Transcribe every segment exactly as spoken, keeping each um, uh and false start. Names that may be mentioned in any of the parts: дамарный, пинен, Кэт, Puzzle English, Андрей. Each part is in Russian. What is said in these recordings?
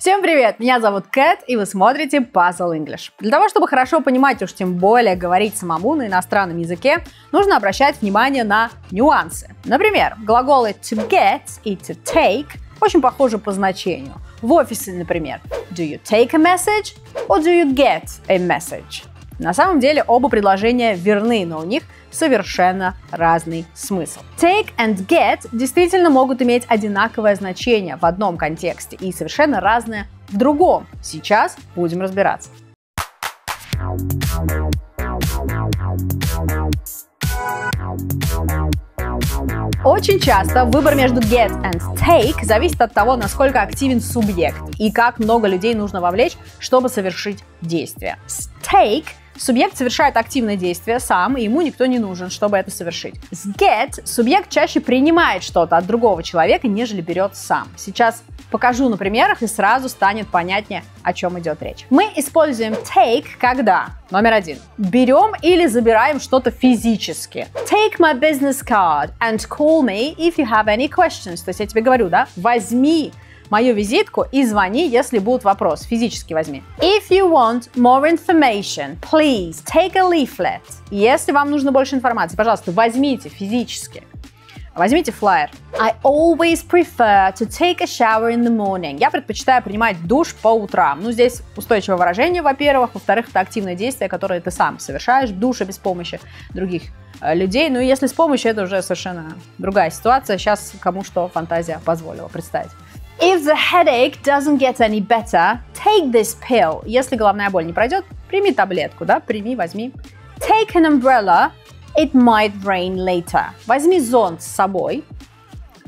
Всем привет! Меня зовут Кэт, и вы смотрите Puzzle English. Для того, чтобы хорошо понимать, уж тем более говорить самому на иностранном языке, нужно обращать внимание на нюансы. Например, глаголы to get и to take очень похожи по значению. В офисе, например, do you take a message or do you get a message? На самом деле оба предложения верны, но у них совершенно разный смысл. Take and get действительно могут иметь одинаковое значение в одном контексте и совершенно разное в другом. Сейчас будем разбираться. Очень часто выбор между get and take зависит от того, насколько активен субъект и как много людей нужно вовлечь, чтобы совершить действие. С take субъект совершает активное действие сам, и ему никто не нужен, чтобы это совершить. С get субъект чаще принимает что-то от другого человека, нежели берет сам. Сейчас покажу на примерах, и сразу станет понятнее, о чем идет речь. Мы используем take, когда... Номер один. Берем или забираем что-то физически. Take my business card and call me if you have any questions. То есть я тебе говорю, да? Возьми мою визитку и звони, если будут вопросы. Физически возьми. If you want more information, please take a leaflet. Если вам нужно больше информации, пожалуйста, возьмите физически. Возьмите флаер. I always prefer to take a shower in the morning. Я предпочитаю принимать душ по утрам. Ну, здесь устойчивое выражение, во-первых. Во-вторых, это активное действие, которое ты сам совершаешь в душе без помощи других людей. Ну, если с помощью, это уже совершенно другая ситуация. Сейчас кому что фантазия позволила представить. If the headache doesn't get any better, take this pill. Если головная боль не пройдет, прими таблетку, да, прими, возьми. Take an umbrella, it might rain later. Возьми зонт с собой,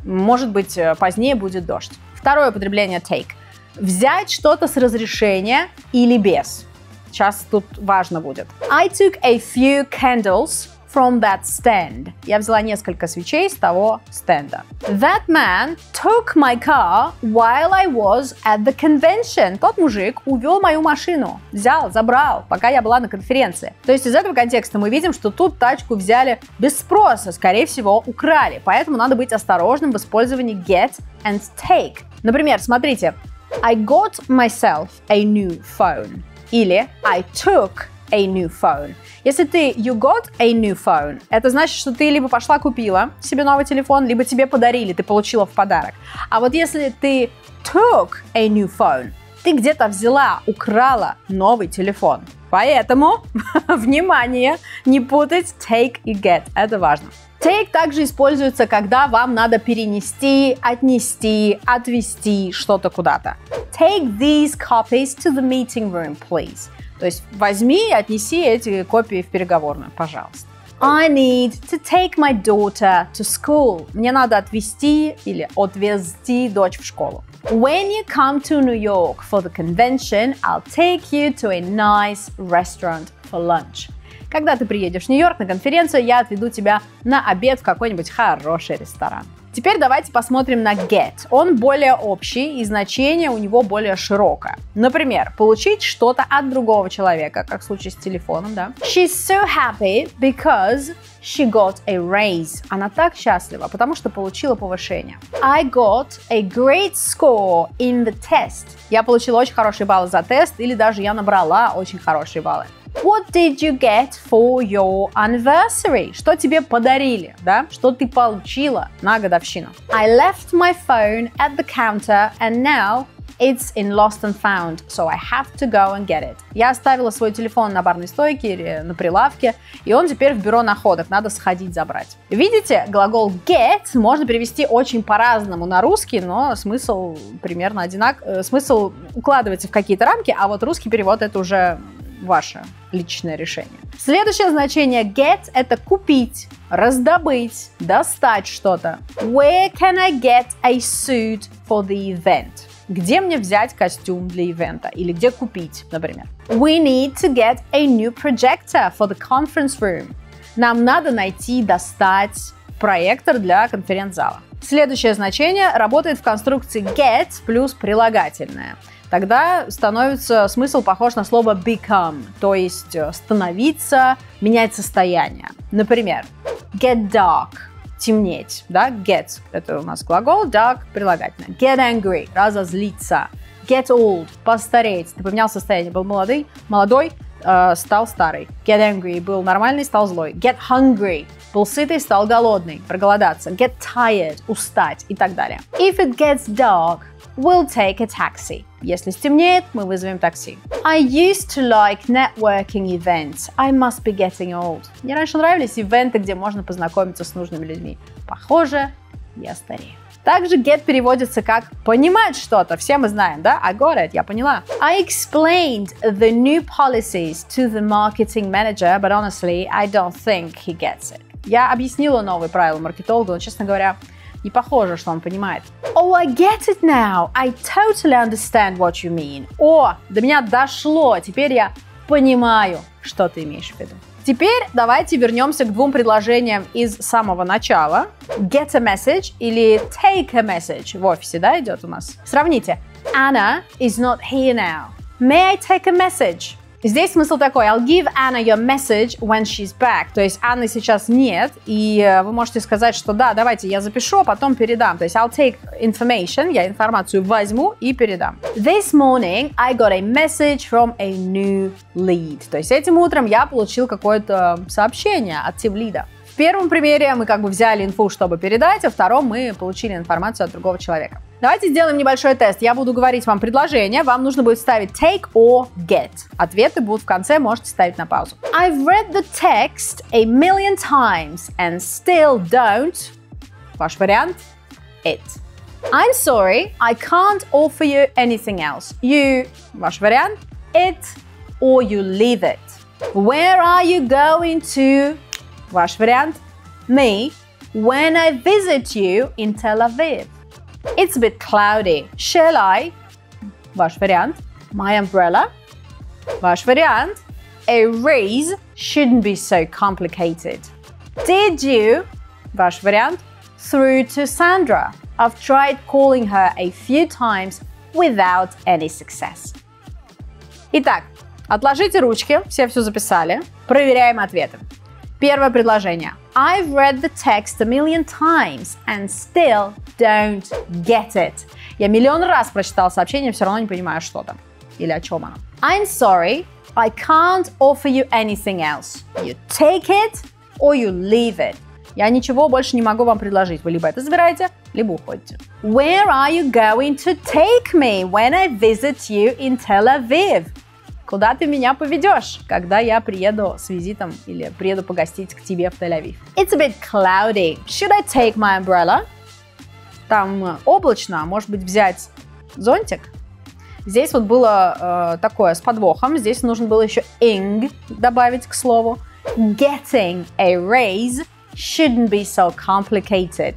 может быть, позднее будет дождь. Второе употребление take. Взять что-то с разрешения или без. Сейчас тут важно будет. I took a few candles from that stand. Я взяла несколько свечей с того стенда. That man took my car while I was at the convention. Тот мужик увел мою машину. Взял, забрал, пока я была на конференции. То есть из этого контекста мы видим, что тут тачку взяли без спроса, скорее всего, украли. Поэтому надо быть осторожным в использовании get and take. Например, смотрите. I got myself a new phone. Или I took a new phone. Если ты you got a new phone, это значит, что ты либо пошла купила себе новый телефон, либо тебе подарили, ты получила в подарок. А вот если ты took a new phone, ты где-то взяла, украла новый телефон. Поэтому, внимание, не путать take и get, это важно. Take также используется, когда вам надо перенести, отнести, отвезти что-то куда-то. Take these copies to the meeting room, please. То есть возьми и отнеси эти копии в переговорную, пожалуйста. I need to take my daughter to school. Мне надо отвезти или отвезти дочь в школу. When you come to New York for the convention, I'll take you to a nice restaurant for lunch. Когда ты приедешь в Нью-Йорк на конференцию, я отведу тебя на обед в какой-нибудь хороший ресторан. Теперь давайте посмотрим на get. Он более общий, и значение у него более широкое. Например, получить что-то от другого человека, как в случае с телефоном, да? She's so happy because she got a raise. Она так счастлива, потому что получила повышение. I got a great score in the test. Я получила очень хорошие баллы за тест, или даже я набрала очень хорошие баллы. What did you get for your anniversary? Что тебе подарили, да? Что ты получила на годовщину? I left my phone at the counter and now it's in lost and found, so I have to go and get it. Я оставила свой телефон на барной стойке или на прилавке, и он теперь в бюро находок, надо сходить забрать. Видите, глагол get можно перевести очень по-разному на русский, но смысл примерно одинаков. Смысл укладывается в какие-то рамки, а вот русский перевод это уже... ваше личное решение. Следующее значение get – это купить, раздобыть, достать что-то. Where can I get a suit for the event? Где мне взять костюм для ивента? Или где купить, например. We need to get a new projector for the conference room. Нам надо найти, достать проектор для конференц-зала. Следующее значение работает в конструкции get плюс прилагательное. Тогда становится смысл похож на слово become, то есть становиться, менять состояние. Например, get dark, темнеть, да, get, это у нас глагол, dark, прилагательное. Get angry, разозлиться, Get old – постареть. Ты поменял состояние. Был молодый, молодой, э, стал старый. Get angry – был нормальный, стал злой. Get hungry – был сытый, стал голодный, проголодаться. Get tired – устать и так далее. If it gets dark, we'll take a taxi. Если стемнеет, мы вызовем такси. I used to like networking events. I must be getting old. Мне раньше нравились ивенты, где можно познакомиться с нужными людьми. Похоже, я старею. Также get переводится как понимать что-то. Все мы знаем, да? I got it, я поняла. I explained the new policies to the marketing manager, but honestly, I don't think he gets it. Я объяснила новые правила маркетологу, но, честно говоря, не похоже, что он понимает. Oh, I get it now. I totally understand what you mean. О, до меня дошло. Теперь я понимаю, что ты имеешь в виду. Теперь давайте вернемся к двум предложениям из самого начала. Get a message или take a message. В офисе, да, идет у нас. Сравните. Anna is not here now. May I take a message? Здесь смысл такой. I'll give Anna your message when she's back. То есть Анны сейчас нет, и вы можете сказать, что да, давайте я запишу, а потом передам. То есть I'll take information, я информацию возьму и передам. This morning I got a message from a new lead. То есть этим утром я получил какое-то сообщение от тим-лида. В первом примере мы как бы взяли инфу, чтобы передать, а в втором мы получили информацию от другого человека. Давайте сделаем небольшой тест. Я буду говорить вам предложение, вам нужно будет ставить take or get. Ответы будут в конце, можете ставить на паузу. I've read the text a million times and still don't. Ваш вариант it. I'm sorry, I can't offer you anything else. You. Ваш вариант it or you leave it. Where are you going to? Ваш вариант me when I visit you in Tel Aviv. It's a bit cloudy. Shall I? Ваш вариант my umbrella. Ваш вариант a raise shouldn't be so complicated. Did you? Ваш вариант through to Sandra. I've tried calling her a few times without any success. Итак, отложите ручки, все все записали. Проверяем ответы. Первое предложение. I've read the text a million times and still don't get it. Я миллион раз прочитал сообщение, все равно не понимаю, что там или о чем оно. I'm sorry, I can't offer you anything else. You take it or you leave it. Я ничего больше не могу вам предложить. Вы либо это забираете, либо уходите. Where are you going to take me when I visit you in Tel Aviv? Куда ты меня поведешь, когда я приеду с визитом или приеду погостить к тебе в Тель-Авив? It's a bit cloudy. Should I take my umbrella? Там облачно, может быть, взять зонтик? Здесь вот было э, такое с подвохом, здесь нужно было еще ing добавить к слову. Getting a raise shouldn't be so complicated.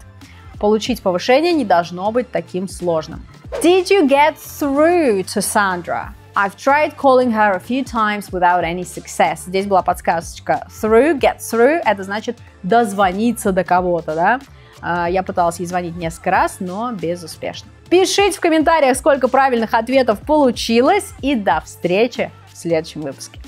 Получить повышение не должно быть таким сложным. Did you get through to Sandra? I've tried calling her a few times without any success. Здесь была подсказочка through, get through. Это значит дозвониться до кого-то, да? Я пыталась ей звонить несколько раз, но безуспешно. Пишите в комментариях, сколько правильных ответов получилось. И до встречи в следующем выпуске.